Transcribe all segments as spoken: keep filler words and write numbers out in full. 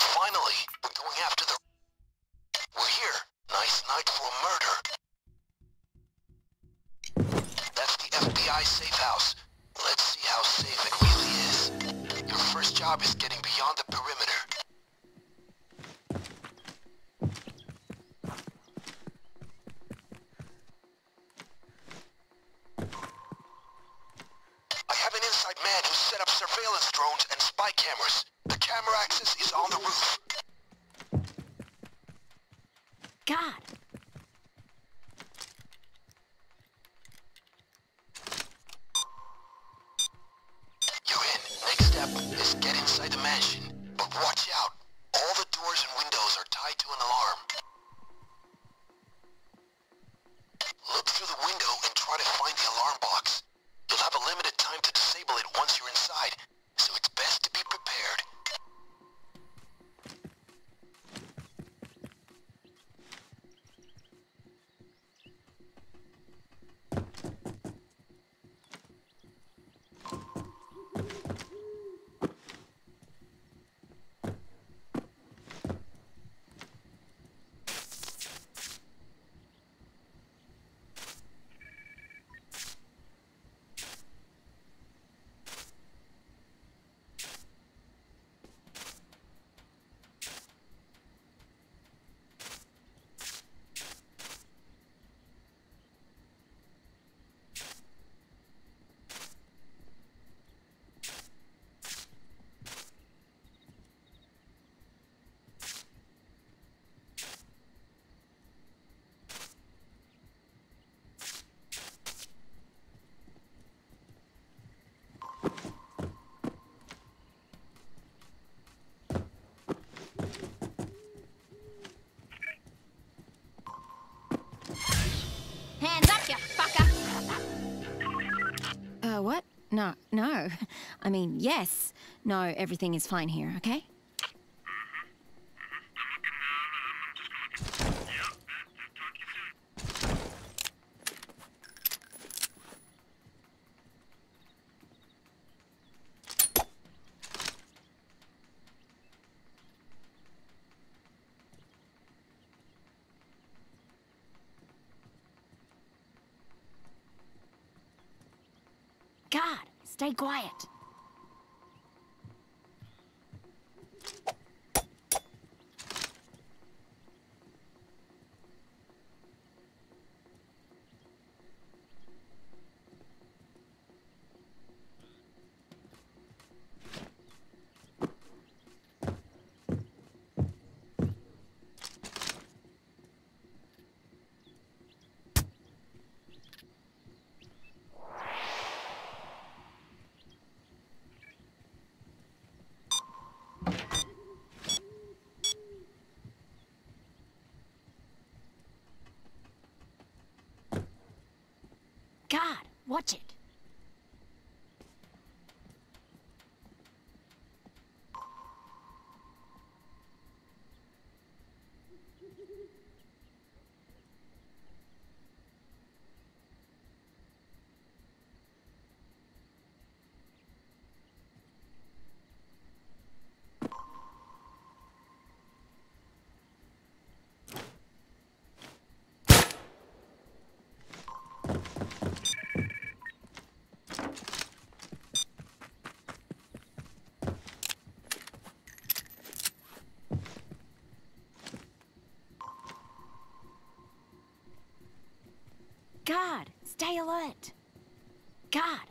Finally, we're going after the... We're here. Nice night for a murder. That's the F B I safe house. Let's see how safe it really is. Your first job is getting beyond the perimeter. I have an inside man who set up surveillance drones and spy cameras. The camera axis is on the roof. God! You're in. Next step is get inside the mansion. But watch out. All the doors and windows are tied to an alarm. Look through the window and try to find the alarm box. You'll have a limited time to disable it once you're inside, so it's best to be prepared. Uh, what? No, no. I mean, yes. No, everything is fine here, okay? God, stay quiet. God, watch it. God, stay alert. God.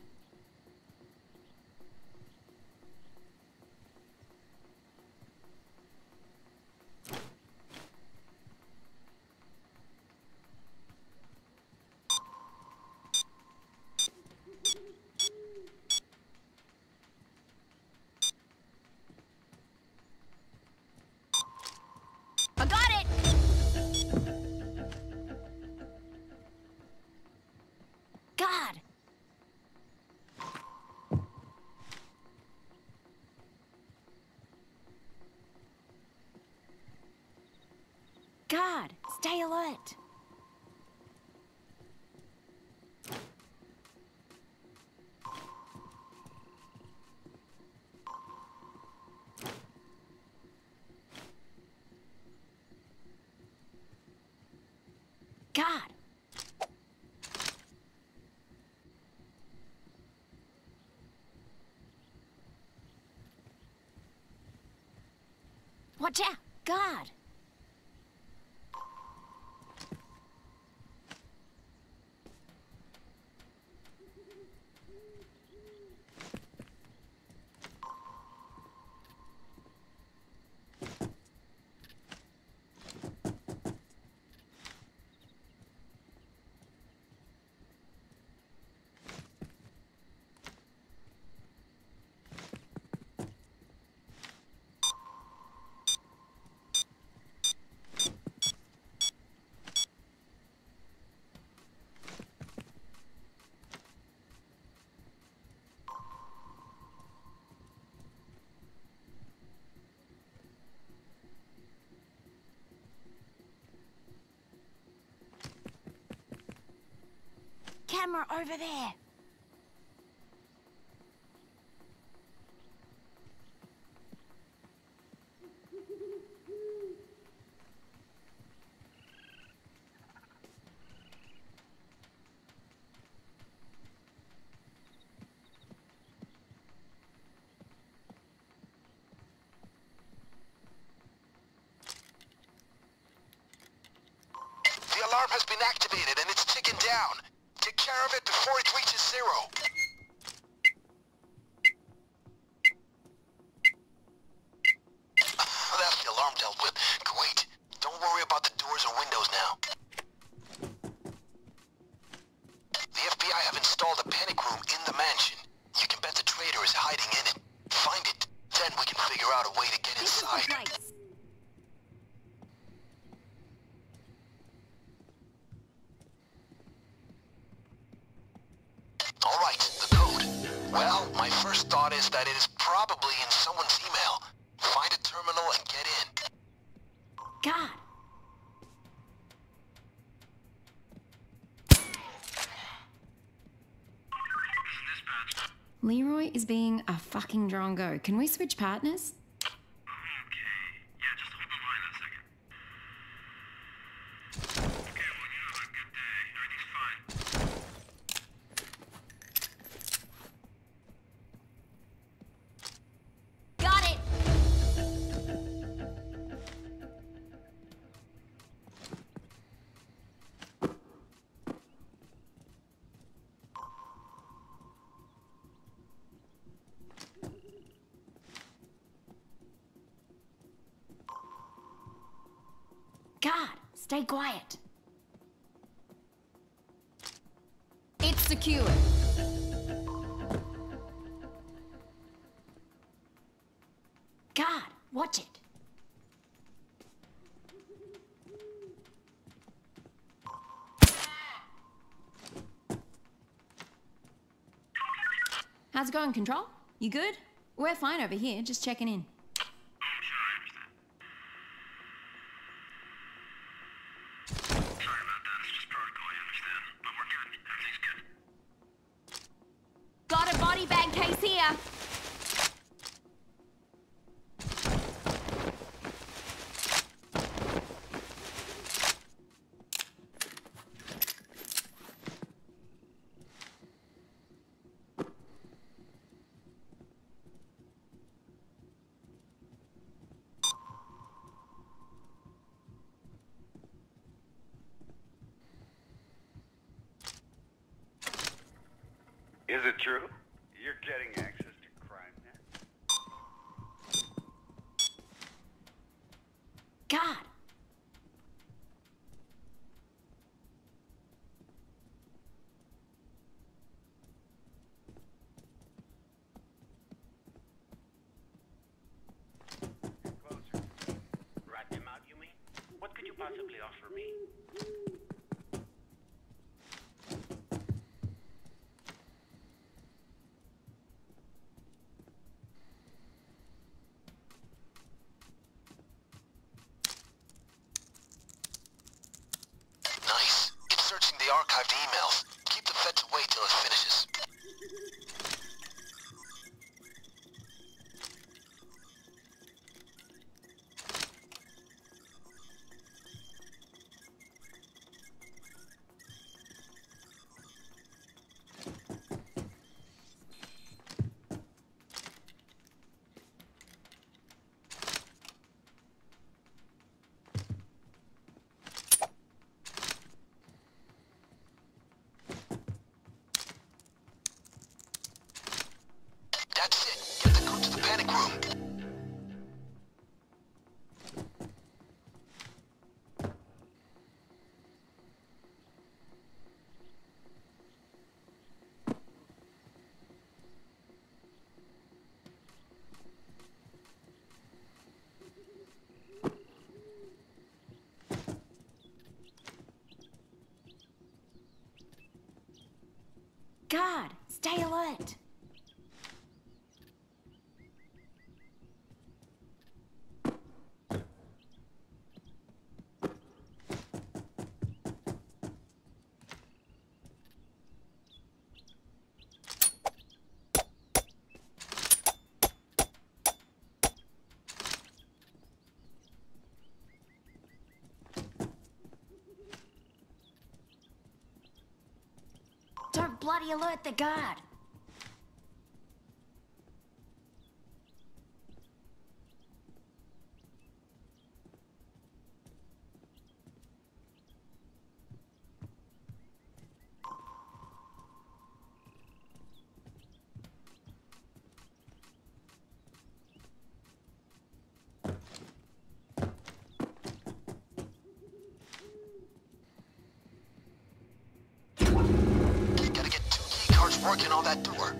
God, stay alert. God. Watch out, God. Camera over there. The alarm has been activated and it's ticking down. Take care of it before it reaches zero. That's the alarm dealt with. Great. Don't worry about the doors or windows now. The F B I have installed a panic room in the mansion. You can bet the traitor is hiding in it. Find it. Then we can figure out a way to get inside. Nice. Well, my first thought is that it is probably in someone's email. Find a terminal and get in. God. Leroy is being a fucking drongo. Can we switch partners? God, stay quiet. It's secure. God, watch it. How's it going, Control? You good? We're fine over here, just checking in. Is it true? You're getting access to CrimeNet. God! Closer. Rat them out, you mean? What could you possibly offer me? Archived emails. Keep the feds away till it finishes. God, stay alert. Bloody alert the guard. Working on that door.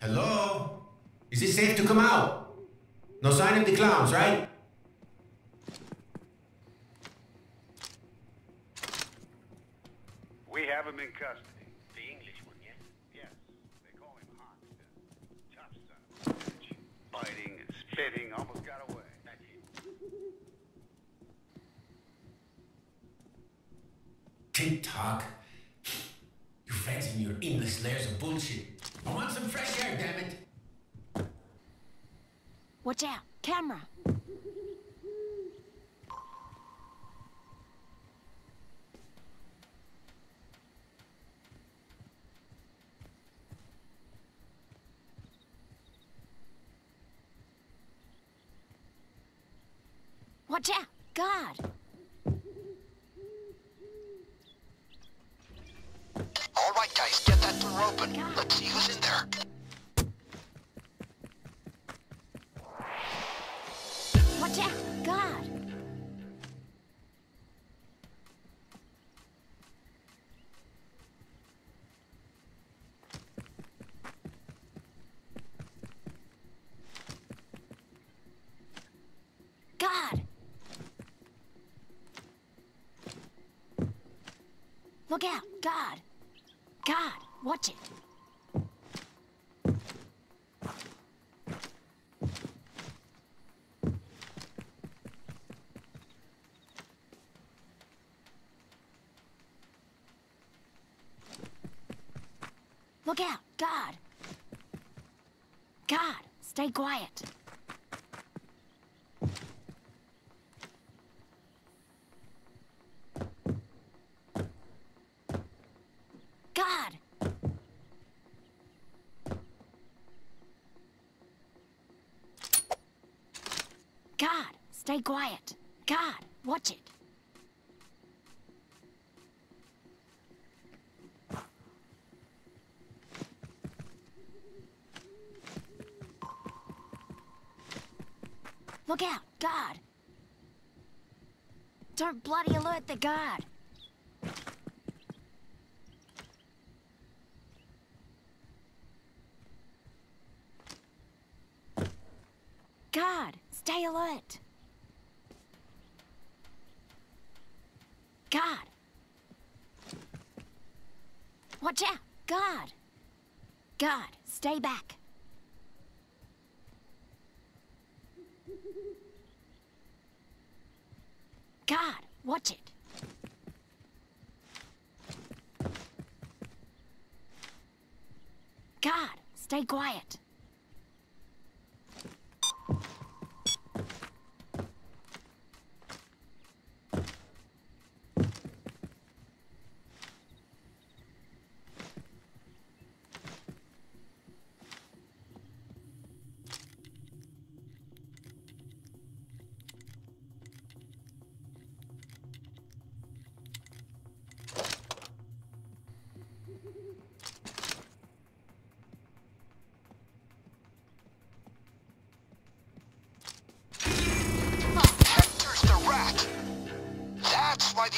Hello? Is it safe to come out? No sign of the clowns, right? We have him in custody. The English one, yes? Yes. They call him Hoxton. Tough son of a bitch. Biting and spitting, almost got away. That's it. TikTok? You fancy your endless layers of bullshit. I want some fresh air, damn it! Watch out! Camera! Watch out! God! Alright guys, get that door open. God. Let's see who's in there. Watch out, God! God! Look out, God! God, watch it. Look out, God. God, stay quiet. God, stay quiet. God, watch it. Look out, God. Don't bloody alert the guard. God, stay alert. God. Watch out, God. God, stay back. God, watch it. God, stay quiet.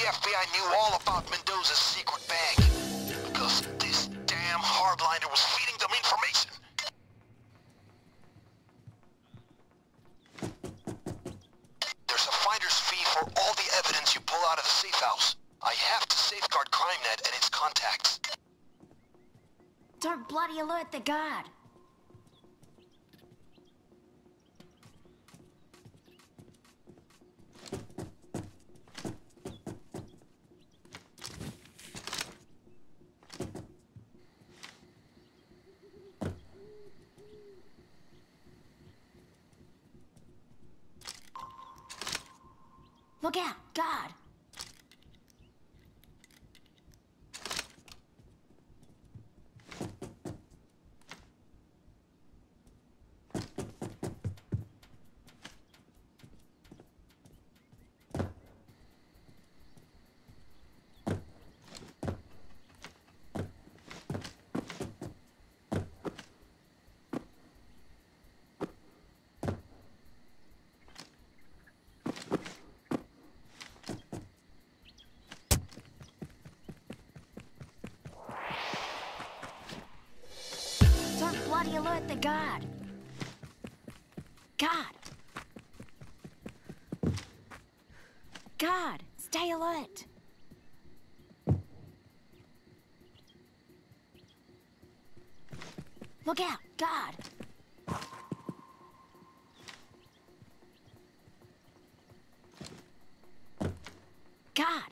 the F B I knew all about Mendoza's secret bank. Because this damn hardliner was feeding them information. There's a finder's fee for all the evidence you pull out of the safe house. I have to safeguard CrimeNet and its contacts. Dark bloody alert the god. Look out, God! Bloody alert the god. God. God, stay alert. Look out, God. God.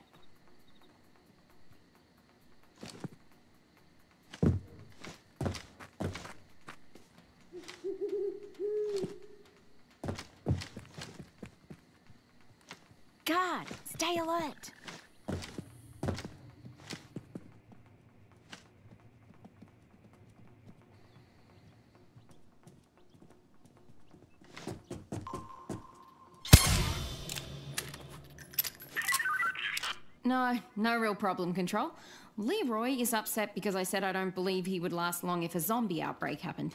God, stay alert. No, no real problem, Control. Leroy is upset because I said I don't believe he would last long if a zombie outbreak happened.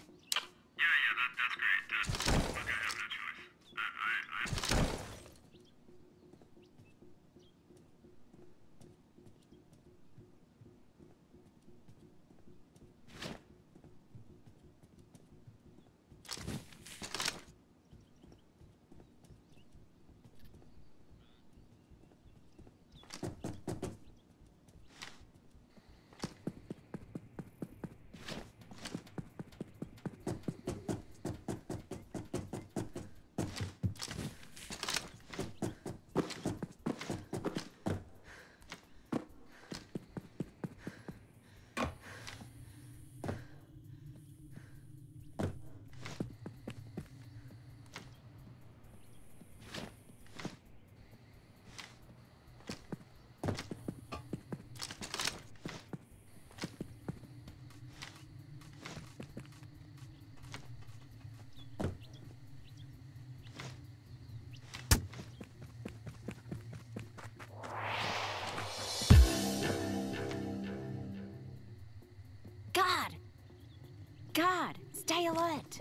God, stay alert.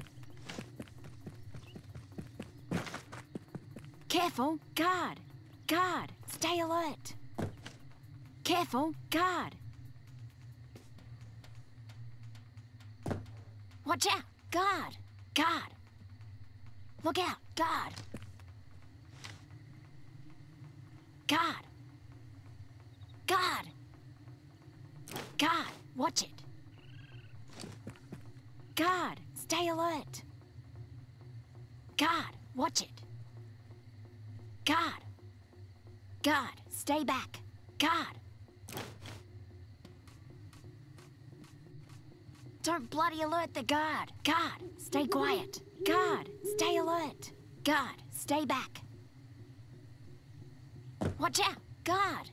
Careful, God. God, stay alert. Careful, God. Watch out, God. God. Look out, God. God. God. God, watch it. God, stay alert. God, watch it. God. God, stay back. God. Don't bloody alert the God. God, stay quiet. God, stay alert. God, stay back. Watch out, God.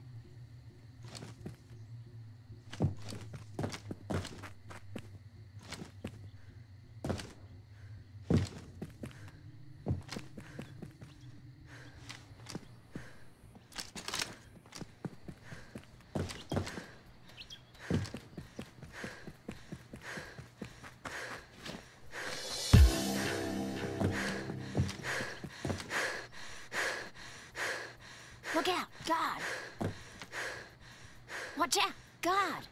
Look out, God! God!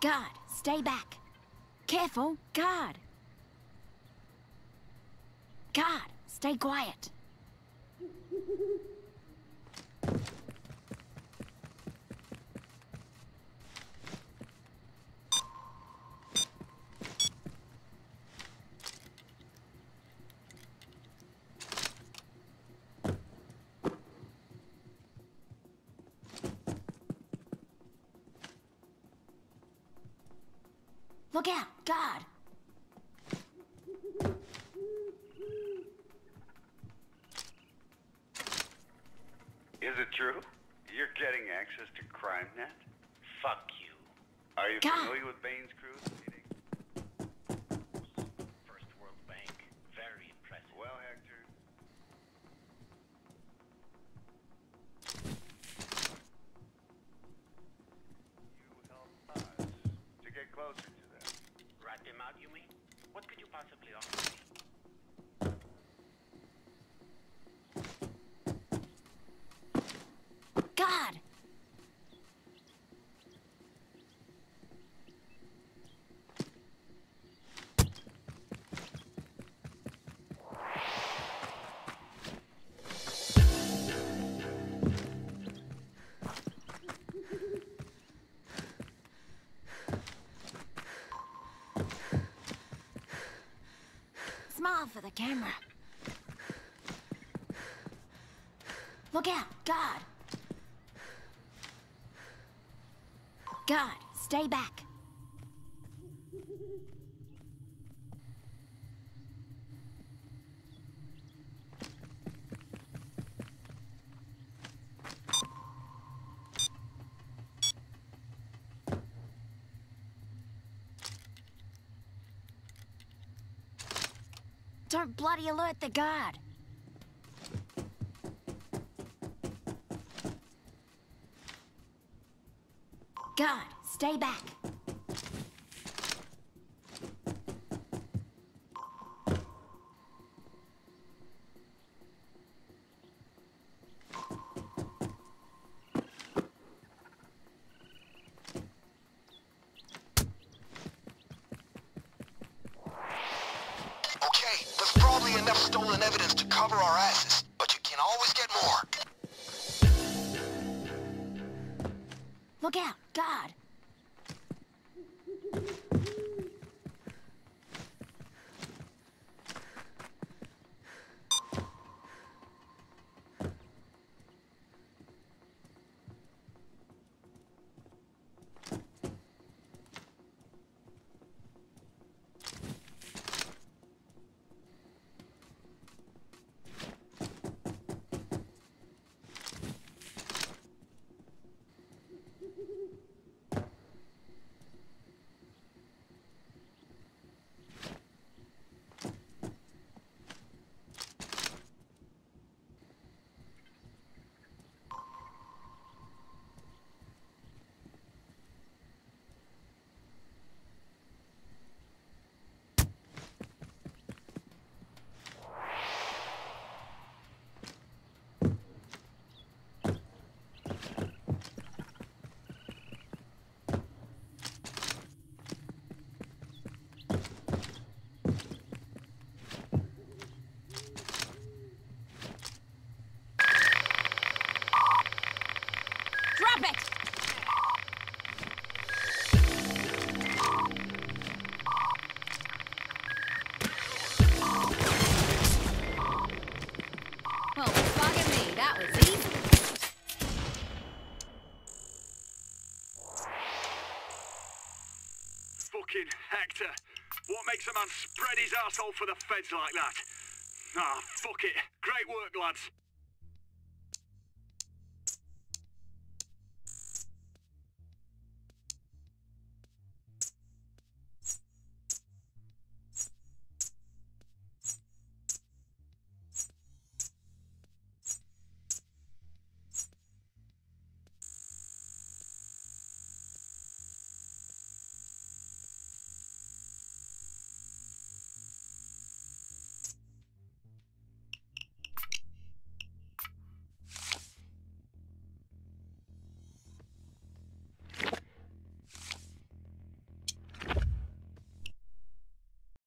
God, stay back. Careful, God. God, stay quiet. Look out, God! Is it true? You're getting access to CrimeNet? Fuck you. Are you God. familiar with Bane's crew? First World Bank. Very impressive. Well, Hector. You helped us to get closer to them. Rat them out, you mean? What could you possibly offer me? For the camera. Look out, God. God, stay back. Don't bloody alert the guard. God, stay back. Enough stolen evidence to cover our asses, but you can always get more. Look out, God! Hector, what makes a man spread his arsehole for the feds like that? Ah, fuck it. Great work, lads.